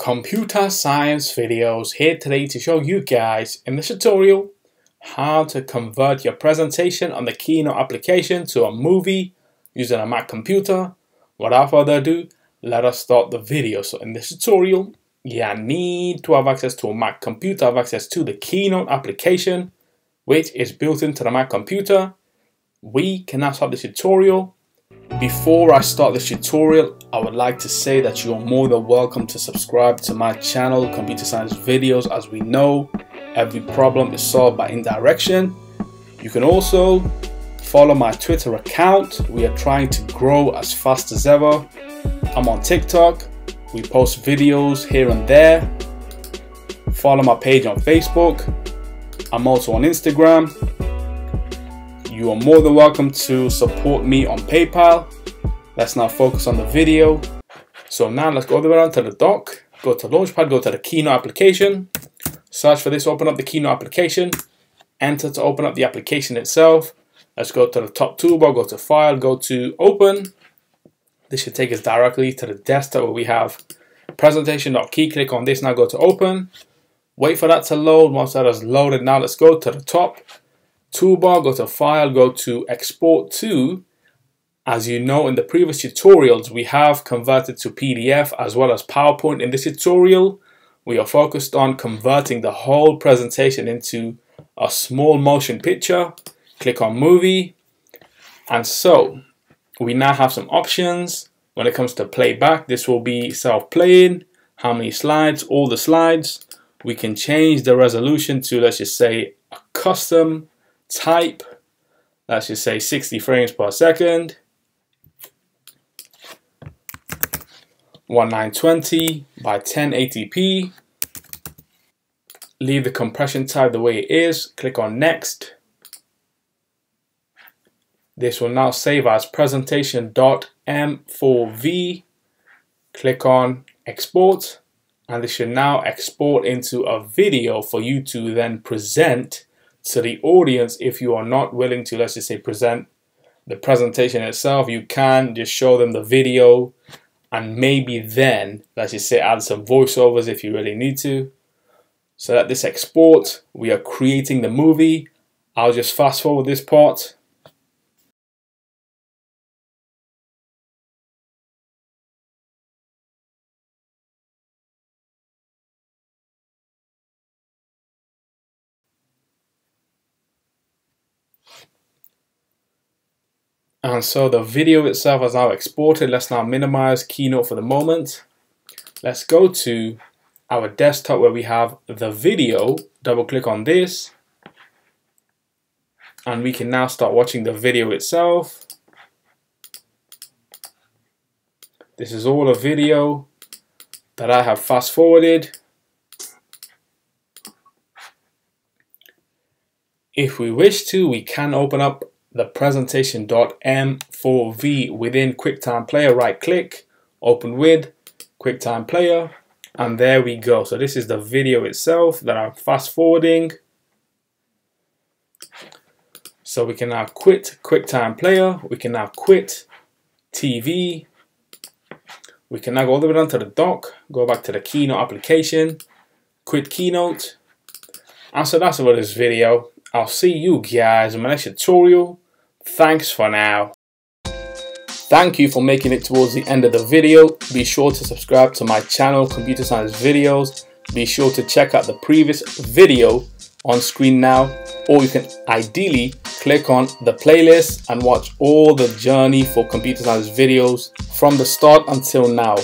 Computer science videos here today to show you guys in this tutorial how to convert your presentation on the Keynote application to a movie using a Mac computer. Without further ado, let us start the video. So in this tutorial, you need to have access to a Mac computer, have access to the Keynote application, which is built into the Mac computer. We can now start this tutorial. Before I start this tutorial, I would like to say that you're more than welcome to subscribe to my channel, Computer Science Videos. As we know, every problem is solved by indirection. You can also follow my Twitter account. We are trying to grow as fast as ever. I'm on TikTok. We post videos here and there. Follow my page on Facebook. I'm also on Instagram. You are more than welcome to support me on PayPal. Let's now focus on the video. So now let's go all the way around to the dock, go to Launchpad, go to the Keynote application, search for this, open up the Keynote application, enter to open up the application itself. Let's go to the top toolbar, go to File, go to Open. This should take us directly to the desktop where we have presentation.key. Click on this, now go to Open. Wait for that to load. Once that is loaded, now let's go to the top toolbar, go to File, go to Export to. As you know, in the previous tutorials, we have converted to PDF as well as PowerPoint. In this tutorial, we are focused on converting the whole presentation into a small motion picture. Click on Movie. And so we now have some options when it comes to playback. This will be self-playing, how many slides, all the slides. We can change the resolution to, let's just say, a custom type, let's just say 60 frames per second, 1920 by 1080p, leave the compression type the way it is, click on Next. This will now save as presentation.m4v, click on Export, and this should now export into a video for you to then present to the audience. If you are not willing to, let's just say, present the presentation itself, you can just show them the video and maybe then, let's just say, add some voiceovers if you really need to. So let this export. We are creating the movie. I'll just fast forward this part. And so the video itself is now exported. Let's now minimize Keynote for the moment. Let's go to our desktop where we have the video. Double click on this. And we can now start watching the video itself. This is all a video that I have fast forwarded. If we wish to, we can open up the presentation.m4v within QuickTime Player. Right click, open with QuickTime Player, and there we go. So this is the video itself that I'm fast forwarding. So we can now quit QuickTime Player, we can now quit TV, we can now go all the way down to the dock, go back to the Keynote application, quit Keynote. And so that's about this video. I'll see you guys in my next tutorial. Thanks for now. Thank you for making it towards the end of the video. Be sure to subscribe to my channel, Computer Science Videos. Be sure to check out the previous video on screen now, or you can ideally click on the playlist and watch all the journey for Computer Science Videos from the start until now.